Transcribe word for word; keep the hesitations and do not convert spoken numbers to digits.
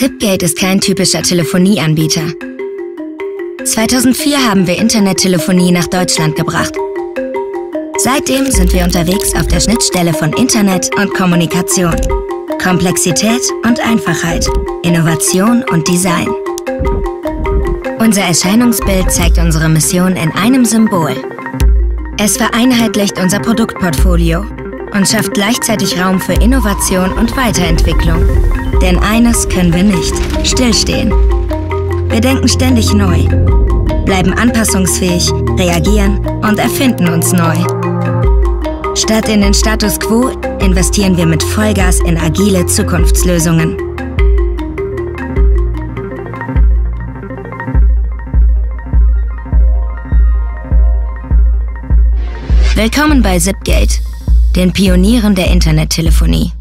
Zipgate ist kein typischer Telefonieanbieter. zweitausendvier haben wir Internettelefonie nach Deutschland gebracht. Seitdem sind wir unterwegs auf der Schnittstelle von Internet und Kommunikation, Komplexität und Einfachheit, Innovation und Design. Unser Erscheinungsbild zeigt unsere Mission in einem Symbol. Es vereinheitlicht unser Produktportfolio und schafft gleichzeitig Raum für Innovation und Weiterentwicklung. Denn eines können wir nicht: stillstehen. Wir denken ständig neu, bleiben anpassungsfähig, reagieren und erfinden uns neu. Statt in den Status quo investieren wir mit Vollgas in agile Zukunftslösungen. Willkommen bei Zipgate, den Pionieren der Internettelefonie.